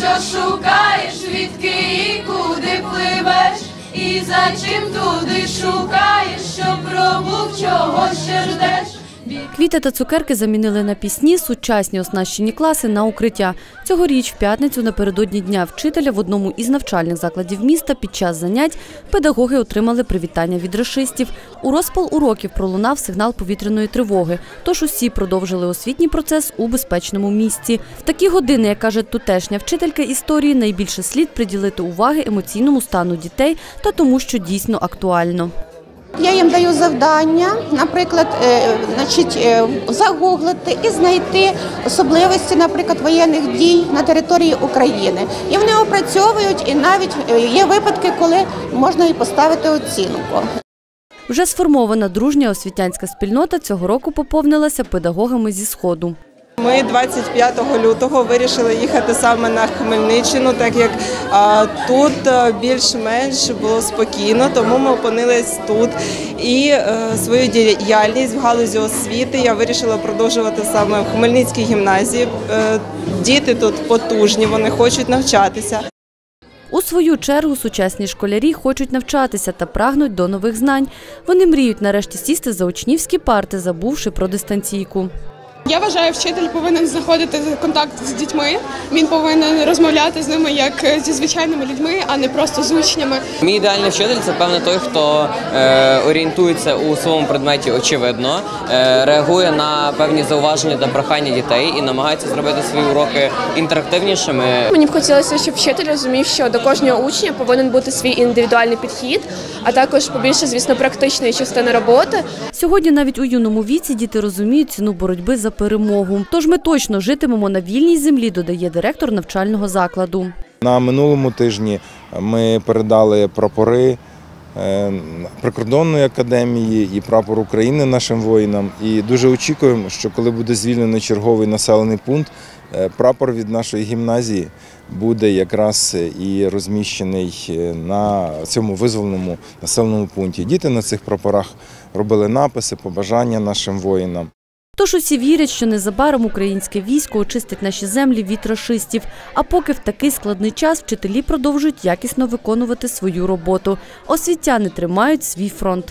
що шукаєш, відки і куди пливеш, і за чим туди шукаєш, що пробув, чого ще ждеш. Квіти та цукерки замінили на пісні, сучасні оснащені класи на укриття. Цьогоріч в п'ятницю напередодні Дня вчителя в одному із навчальних закладів міста під час занять педагоги отримали привітання від рашистів. У розпал уроків пролунав сигнал повітряної тривоги, тож усі продовжили освітній процес у безпечному місці. В такі години, як каже тутешня вчителька історії, найбільше слід приділити уваги емоційному стану дітей та тому, що дійсно актуально. Я їм даю завдання, наприклад, загуглити і знайти особливості, наприклад, воєнних дій на території України. І вони опрацьовують, і навіть є випадки, коли можна і поставити оцінку. Вже сформована дружня освітянська спільнота цього року поповнилася педагогами зі Сходу. Ми 25 лютого вирішили їхати саме на Хмельниччину, так як тут більш-менш було спокійно, тому ми опинились тут. І свою діяльність в галузі освіти я вирішила продовжувати саме в Хмельницькій гімназії. Діти тут потужні, вони хочуть навчатися. У свою чергу сучасні школярі хочуть навчатися та прагнуть до нових знань. Вони мріють нарешті сісти за учнівські парти, забувши про дистанційку. Я вважаю, вчитель повинен знаходити контакт з дітьми, він повинен розмовляти з ними як зі звичайними людьми, а не просто з учнями. Мій ідеальний вчитель – це, певно, той, хто орієнтується у своєму предметі очевидно, реагує на певні зауваження та прохання дітей і намагається зробити свої уроки інтерактивнішими. Мені б хотілося, щоб вчитель розумів, що до кожного учня повинен бути свій індивідуальний підхід, а також побільше, звісно, практичної частини роботи. Сьогодні навіть у юному віці діти розуміють ціну боротьби за перемогу. Тож ми точно житимемо на вільній землі, додає директор навчального закладу. На минулому тижні ми передали прапори прикордонної академії і прапор України нашим воїнам. І дуже очікуємо, що коли буде звільнений черговий населений пункт, прапор від нашої гімназії буде якраз і розміщений на цьому визволеному населеному пункті. Діти на цих прапорах робили написи, побажання нашим воїнам. Тож усі вірять, що незабаром українське військо очистить наші землі від рашистів. А поки в такий складний час вчителі продовжують якісно виконувати свою роботу. Освітяни тримають свій фронт.